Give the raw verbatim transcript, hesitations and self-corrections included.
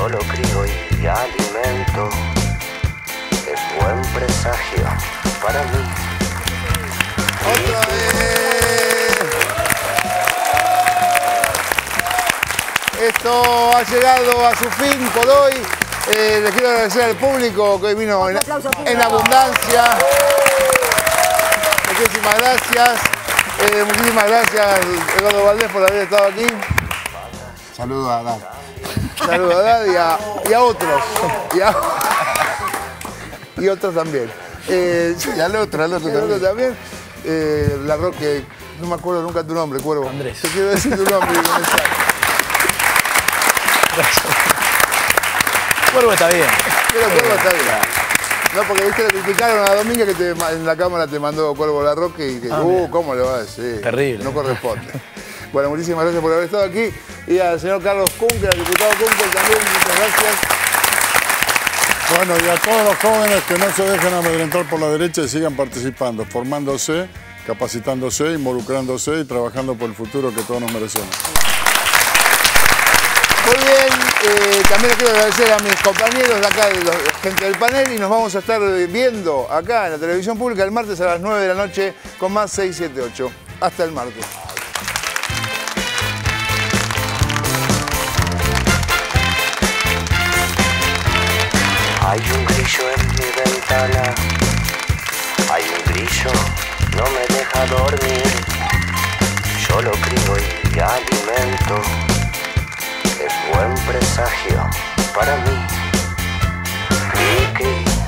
yo lo crío y alimento. Es buen presagio para mí. ¡Otra vez! Esto ha llegado a su fin por hoy. Eh, les quiero agradecer al público que hoy vino en, en abundancia. Muchísimas gracias. Eh, muchísimas gracias, Eduardo Valdés, por haber estado aquí. Saludos a Dad. Saludos a Dad y a, y a otros. Y, a, y otros también. Eh, y al otro, al otro y también. Otro también. Eh, Larroque, no me acuerdo nunca tu nombre, Cuervo. Andrés. Te quiero decir tu nombre. Cuervo está bien. Pero Cuervo está bien. No, porque viste, le criticaron a Domínguez que te, en la cámara te mandó Cuervo Larroque y que, ah, uh, mira. ¿Cómo le va a decir? Terrible. No corresponde. Bueno, muchísimas gracias por haber estado aquí. Y al señor Carlos Kunkel, al diputado Kunkel también, muchas gracias. Bueno, y a todos los jóvenes que no se dejen amedrentar por la derecha y sigan participando, formándose, capacitándose, involucrándose y trabajando por el futuro que todos nos merecemos. Muy bien, eh, también quiero agradecer a mis compañeros de acá, de los, gente del panel, y nos vamos a estar viendo acá en la televisión pública el martes a las nueve de la noche con más seis siete ocho. Hasta el martes. Hay un grillo en mi ventana, hay un grillo, no me deja dormir, yo lo crío y alimento. Es buen presagio para mí. Cri, cri.